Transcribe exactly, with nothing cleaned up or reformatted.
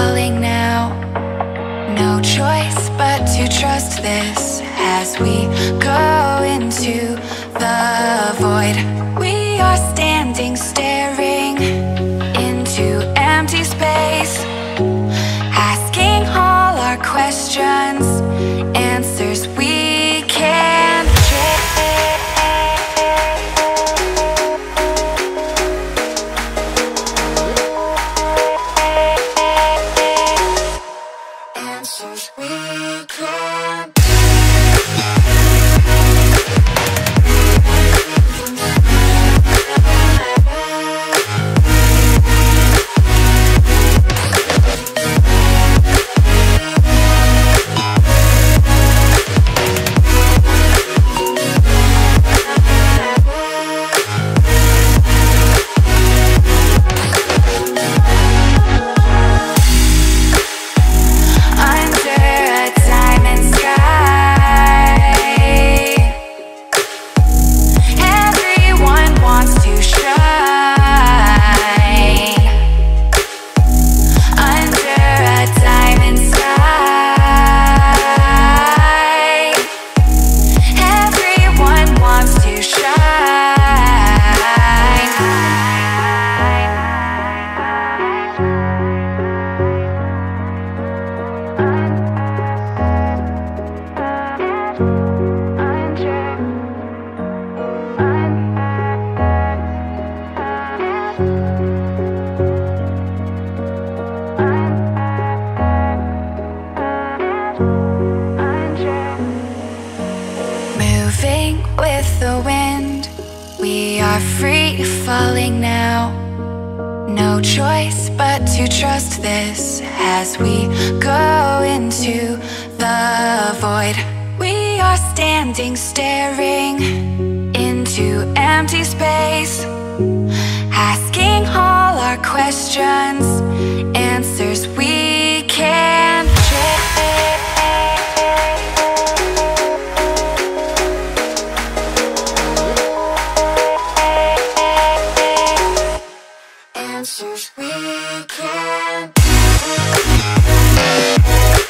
falling now. No choice but to trust this as we go into the void. We are standing, staring into empty space, asking all our questions, answers we can't trace. Answers we can't. With the wind, we are free falling now. No choice but to trust this as we go into the void. We are standing, staring into empty space, asking all our questions, answers we can't trace. Answers we can't.